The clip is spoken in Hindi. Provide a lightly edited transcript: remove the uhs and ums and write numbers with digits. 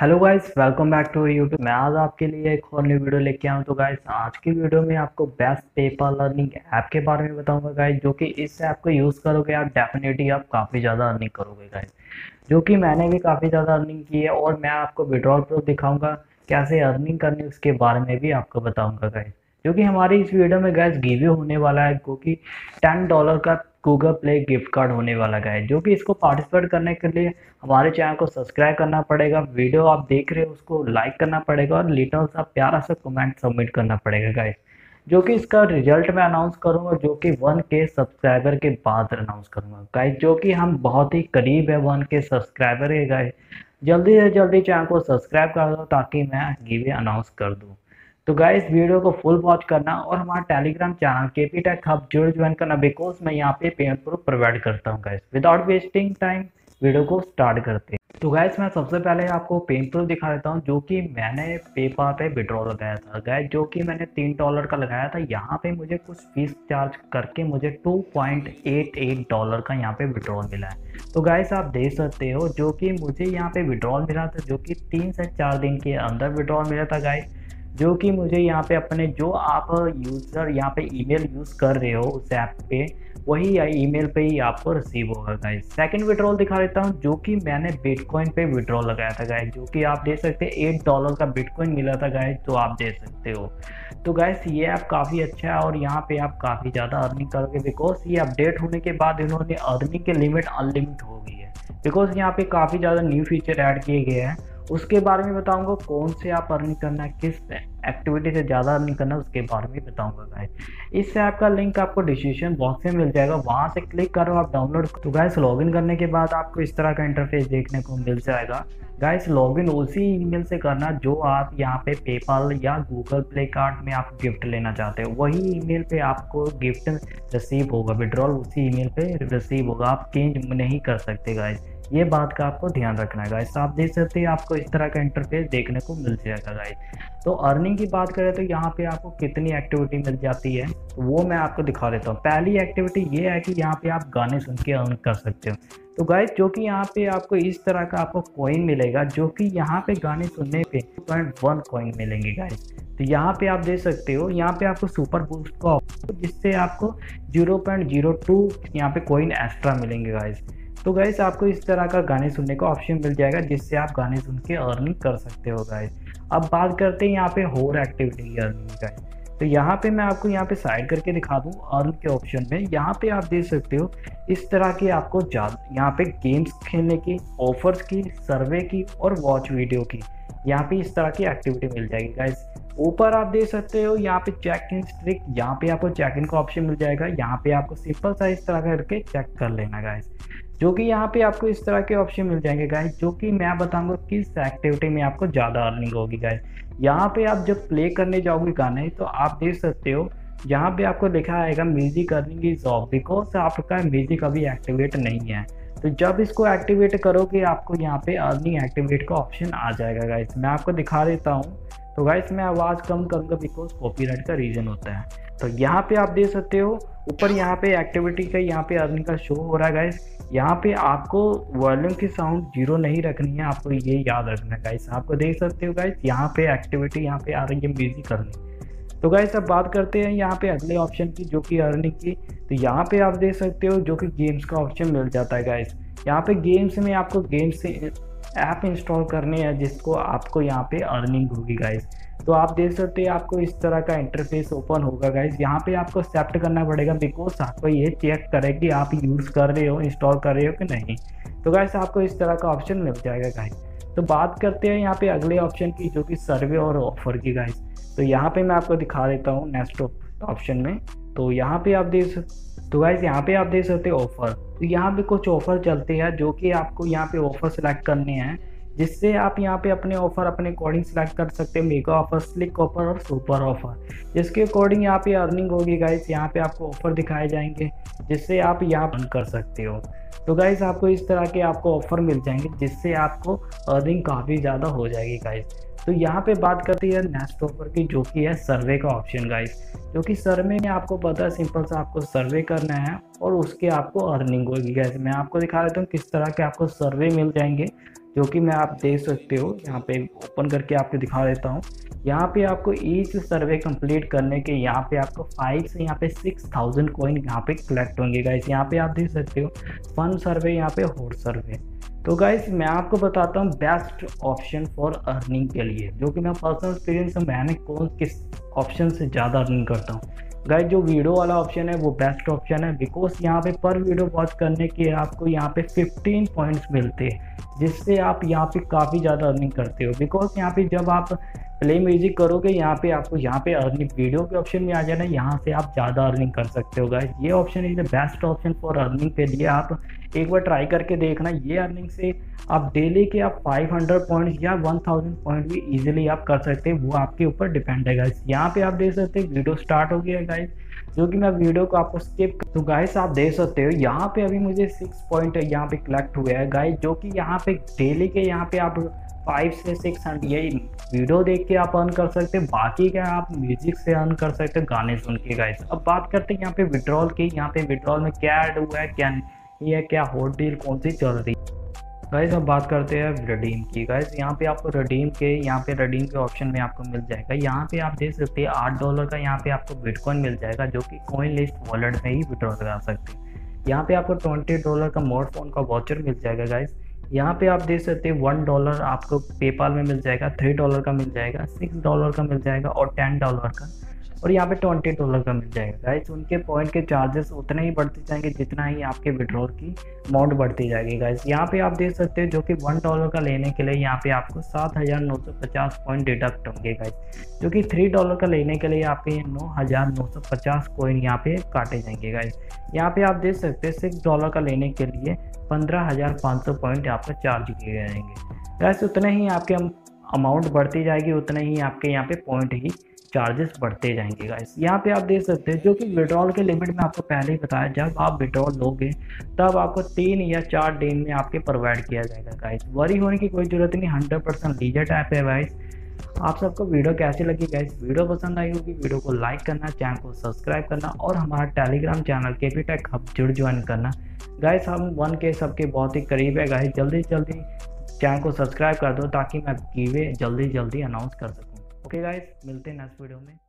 Hello guys, welcome back to YouTube. मैं आज आपके लिए एक और न्यू वीडियो लेके आऊँ। तो गाइस आज की वीडियो में आपको बेस्ट पेपल अर्निंग ऐप के बारे में बताऊंगा गाइस, जो कि इस ऐप को यूज़ करोगे आप डेफिनेटली आप काफ़ी ज़्यादा अर्निंग करोगे गाइस, जो कि मैंने भी काफ़ी ज़्यादा अर्निंग की है। और मैं आपको विड्रॉल प्रूफ दिखाऊँगा, कैसे अर्निंग करनी उसके बारे में भी आपको बताऊँगा गाइस, जो कि हमारी इस वीडियो में गाइस गिव होने वाला है, क्योंकि $10 का गूगल प्ले गिफ्ट कार्ड होने वाला गाइस, जो कि इसको पार्टिसिपेट करने के लिए हमारे चैनल को सब्सक्राइब करना पड़ेगा, वीडियो आप देख रहे हो उसको लाइक करना पड़ेगा और लिटल सा प्यारा सा कमेंट सबमिट करना पड़ेगा गाइस, जो कि इसका रिजल्ट मैं अनाउंस करूंगा, जो कि 1K सब्सक्राइबर के बाद अनाउंस करूंगा गाइस, जो कि हम बहुत ही करीब है 1K सब्सक्राइबर है गाइस। जल्दी से जल्दी चैनल को सब्सक्राइब कर दो ताकि मैं गिवे अनाउंस कर दूँ। तो गाइस वीडियो को फुल वॉच करना और हमारा Telegram channel KP tech hub जरूर ज्वाइन करना, बिकॉज मैं यहाँ पे पेमेंट प्रूफ प्रोवाइड करता हूँ guys. Without wasting time video को स्टार्ट करते हैं। तो गाइस मैं सबसे पहले आपको पेमेंट प्रूफ दिखा देता हूँ, जो कि मैंने पेपाल पे विड्रॉल लगाया था गाइस, जो कि मैंने $3 का लगाया था। यहाँ पे मुझे कुछ फीस चार्ज करके मुझे $2.88 का यहाँ पे विड्रॉल मिला है। तो गाइस आप देख सकते हो जो कि मुझे यहाँ पे विड्रॉल मिला था, जो कि 3 से 4 दिन के अंदर विड्रॉल मिला था गाइस, जो कि मुझे यहाँ पे अपने जो आप यूज़र यहाँ पे ईमेल यूज़ कर रहे हो उस ऐप पे वही ईमेल पे ही आपको रिसीव होगा गाइस। सेकंड विड्रॉल दिखा देता हूँ, जो कि मैंने बिटकॉइन पे विड्रॉल लगाया था गाइस, जो कि आप देख सकते हैं $8 का बिटकॉइन मिला था गाइस, तो आप देख सकते हो। तो गाइस ये ऐप काफ़ी अच्छा है और यहाँ पे आप काफ़ी ज़्यादा अर्निंग करोगे, बिकॉज ये अपडेट होने के बाद इन्होंने अर्निंग के लिमिट अनलिमिट हो गई है, बिकॉज यहाँ पे काफ़ी ज़्यादा न्यू फीचर ऐड किए गए हैं। उसके बारे में बताऊंगा कौन से आप अर्निंग करना है, किस एक्टिविटी से ज़्यादा अर्निंग करना है उसके बारे में बताऊंगा गाइस। इस ऐप का लिंक आपको डिस्क्रिप्शन बॉक्स में मिल जाएगा, वहां से क्लिक करो आप डाउनलोड। तो गाइस लॉगिन करने के बाद आपको इस तरह का इंटरफेस देखने को मिल जाएगा गाइस। लॉगिन उसी ईमेल से करना जो आप यहाँ पे पेपाल या गूगल प्ले कार्ड में आप गिफ्ट लेना चाहते हो, वही ईमेल पे आपको गिफ्ट रिसीव होगा, विड्रॉल उसी ईमेल पे रिसीव होगा, आप चेंज नहीं कर सकते गाइस, ये बात का आपको ध्यान रखना है गाइस। आप देख सकते हैं आपको इस तरह का इंटरफेस देखने को मिल जाएगा गाइस। तो अर्निंग की बात करें तो यहाँ पे आपको कितनी एक्टिविटी मिल जाती है तो वो मैं आपको दिखा देता हूँ। पहली एक्टिविटी ये है कि यहाँ पे आप गाने सुन के अर्न कर सकते हो। तो गाइस जो कि यहाँ पे आपको इस तरह का आपको कॉइन मिलेगा, जो कि यहाँ पे गाने सुनने पे 2.1 कॉइन मिलेंगे गाइस। तो यहाँ पे आप देख सकते हो यहाँ पे आपको सुपर बूस्ट का, जिससे आपको 0.02 यहाँ पे कॉइन एक्स्ट्रा मिलेंगे गाइस। तो गाइस आपको इस तरह का गाने सुनने का ऑप्शन मिल जाएगा, जिससे आप गाने सुन के अर्निंग कर सकते हो गाइस। अब बात करते हैं यहाँ पे होर एक्टिविटी की अर्निंग का। तो यहाँ पे मैं आपको यहाँ पे साइड करके दिखा दूँ अर्न के ऑप्शन में। यहाँ पे आप देख सकते हो इस तरह के आपको यहाँ पे गेम्स खेलने की, ऑफर्स की, सर्वे की और वॉच वीडियो की यहाँ पे इस तरह की एक्टिविटी मिल जाएगी गाइस। ऊपर आप देख सकते हो यहाँ पे चेक इन ट्रिक, यहाँ पे आपको चेक इन का ऑप्शन मिल जाएगा, यहाँ पे आपको सिंपल सा इस तरह करके चेक कर लेना गाइस, जो कि यहाँ पे आपको इस तरह के ऑप्शन मिल जाएंगे गाइस, जो कि मैं बताऊंगा किस एक्टिविटी में आपको ज़्यादा अर्निंग होगी गाइस। यहाँ पे आप जब प्ले करने जाओगे गाने तो आप देख सकते हो यहाँ पे आपको लिखा आएगा music earning is off, because आपका म्यूजिक अभी एक्टिवेट नहीं है। तो जब इसको एक्टिवेट करोगे आपको यहाँ पे अर्निंग एक्टिवेट का ऑप्शन आ जाएगा गाइस। मैं आपको दिखा देता हूँ। तो गाइस मैं आवाज़ कम करूँगा बिकॉज कॉपीराइट का रीज़न होता है। तो यहाँ पे आप देख सकते हो ऊपर यहाँ पे एक्टिविटी का यहाँ पे अर्निंग का शो हो रहा है गाइस। यहाँ पे आपको वॉल्यूम की साउंड 0 नहीं रखनी है, आपको ये याद रखना है गाइस। आपको देख सकते हो गाइस यहाँ पे एक्टिविटी यहाँ पे आ रही है म्यूजिक अर्निंग। तो गाइस अब बात करते हैं यहाँ पे अगले ऑप्शन की, जो कि अर्निंग की। तो यहाँ पे आप देख सकते हो जो कि गेम्स का ऑप्शन मिल जाता है गाइस। यहाँ पे गेम्स में आपको गेम्स ऐप इंस्टॉल करने हैं, जिसको आपको यहाँ पे अर्निंग होगी गाइस। तो आप देख सकते हैं आपको इस तरह का इंटरफेस ओपन होगा गाइस। यहाँ पे आपको एक्सेप्ट करना पड़ेगा, बिकॉज आपको ये चेक करे कि आप यूज़ कर रहे हो, इंस्टॉल कर रहे हो कि नहीं। तो गाइस आपको इस तरह का ऑप्शन मिल जाएगा गाइस। तो बात करते हैं यहाँ पे अगले ऑप्शन की, जो कि सर्वे और ऑफर की गाइस। तो यहाँ पे मैं आपको दिखा देता हूँ नेक्स्ट ऑप्शन में। तो यहाँ पे आप देख सकते, तो गाइस यहाँ पे आप देख सकते हो ऑफर। तो यहाँ पे कुछ ऑफ़र चलते हैं, जो कि आपको यहाँ पे ऑफ़र सेलेक्ट करने हैं, जिससे आप यहाँ पे अपने ऑफ़र अपने अकॉर्डिंग सेलेक्ट कर सकते हैं। मेगा ऑफ़र, स्लिक ऑफ़र और सुपर ऑफ़र, जिसके अकॉर्डिंग यहाँ पे अर्निंग होगी गाइस। यहाँ पे आपको ऑफ़र दिखाए जाएंगे, जिससे आप यहाँ अर्न कर सकते हो। तो गाइस आपको इस तरह के आपको ऑफ़र मिल जाएंगे, जिससे आपको अर्निंग काफ़ी ज़्यादा हो जाएगी गाइस। तो यहाँ पे बात करते हैं नेक्स्ट ऑफर की, जो कि है सर्वे का ऑप्शन गाइस। जो कि सर्वे में आपको पता है सिंपल सा आपको सर्वे करना है और उसके आपको अर्निंग होगी गाइस। मैं आपको दिखा देता हूँ किस तरह के आपको सर्वे मिल जाएंगे, जो कि मैं आप देख सकते हो, यहाँ पे ओपन करके आपको दिखा देता हूँ। यहाँ पे आपको ईच सर्वे कंप्लीट करने के यहाँ पे आपको 5 से 6,000 कॉइन यहाँ पे कलेक्ट होंगे गाइस। यहाँ पे आप देख सकते हो फन सर्वे, यहाँ पे हॉट सर्वे। तो गाइस मैं आपको बताता हूँ बेस्ट ऑप्शन फॉर अर्निंग के लिए, जो कि मैं पर्सनल एक्सपीरियंस से मैंने कौन किस ऑप्शन से ज़्यादा अर्निंग करता हूँ। गाइस जो वीडियो वाला ऑप्शन है वो बेस्ट ऑप्शन है, बिकॉज यहाँ पे पर वीडियो वॉच करने के आपको यहाँ पे 15 पॉइंट्स मिलते हैं, जिससे आप यहाँ पे काफ़ी ज़्यादा अर्निंग करते हो। बिकॉज यहाँ पे जब आप प्ले म्यूजिक करोगे यहाँ पे आपको यहाँ पे अर्निंग वीडियो के ऑप्शन में आ जाना, यहाँ से आप ज़्यादा अर्निंग कर सकते हो। गाइस ये option is the best option for earning के लिए, आप एक बार ट्राई करके देखना। ये अर्निंग से आप डेली के आप 500 पॉइंट्स या 1000 पॉइंट भी इजीली आप कर सकते हैं, वो आपके ऊपर डिपेंड है गाइस। यहाँ पे आप देख सकते हैं वीडियो स्टार्ट हो गया है गाइस, जो कि मैं वीडियो को आपको स्किप। तो गाइस आप देख सकते हो यहाँ पे अभी मुझे 6 पॉइंट यहाँ पे कलेक्ट हुआ है गाइस, जो कि यहाँ पे डेली के यहाँ पे आप 5 से 600 यही वीडियो देख के आप अर्न कर सकते हैं। बाकी क्या आप म्यूजिक से अर्न कर सकते हो, गाने सुन के गाइस। अब बात करते हैं यहाँ पे विड्रॉल की। यहाँ पे विड्रॉल में क्या ऐड हुआ है, क्या नहीं है, क्या हॉट डील कौन सी चल रही है गाइस। अब बात करते हैं रिडीम की। गाइस यहाँ पे आपको रिडीम के ऑप्शन में आपको मिल जाएगा। यहाँ पे आप देख सकते हैं $8 का यहाँ पे आपको बिटकॉइन मिल जाएगा, जो कि कॉइन लिस्ट वॉलेट में ही विड्रॉ करा सकते हैं। यहाँ पे आपको $20 का मोड फोन का वाचर मिल जाएगा गाइस। यहाँ पे आप देख सकते हैं $1 आपको पेपाल में मिल जाएगा, $3 का मिल जाएगा, $6 का मिल जाएगा और $10 का, और यहाँ पे $20 का मिल जाएगा गाइस। उनके पॉइंट के चार्जेस उतने ही बढ़ते जाएंगे जितना ही आपके विड्रॉल की अमाउंट बढ़ती जाएगी गाइस। यहाँ पे आप देख सकते हैं जो कि $1 का लेने के लिए यहाँ पे आपको 7,950 पॉइंट डिडक्ट होंगे गाइस, जो कि $3 का लेने के लिए आपके 9,950 कॉइन यहाँ पे काटे जाएंगे गाइस। यहाँ पे आप देख सकते हैं $6 का लेने के लिए 15,500 पॉइंट आपका चार्ज किए जाएंगे गाइस। उतने ही आपके अमाउंट बढ़ती जाएगी, उतने ही आपके यहाँ पे पॉइंट ही चार्जेस बढ़ते जाएंगे गाइस। यहाँ पे आप देख सकते हैं जो कि विड्रॉल के लिमिट में आपको पहले ही बताया, जब आप विड्रॉल लोगे तब आपको 3 या 4 दिन में आपके प्रोवाइड किया जाएगा गाइस। वरी होने की कोई ज़रूरत नहीं, 100% लीजिए ऐप है गाइस। आप सबको वीडियो कैसी लगी गाइस, वीडियो पसंद आई होगी, वीडियो को लाइक करना, चैनल को सब्सक्राइब करना और हमारा Telegram channel KPTech hub join करना गाइस। हम 1K सबके बहुत ही करीब है गाइस, जल्दी से जल्दी चैनल को सब्सक्राइब कर दो ताकि मैं गिवे जल्दी अनाउंस कर सकूँ। ओके गाइस, मिलते हैं नेक्स्ट वीडियो में।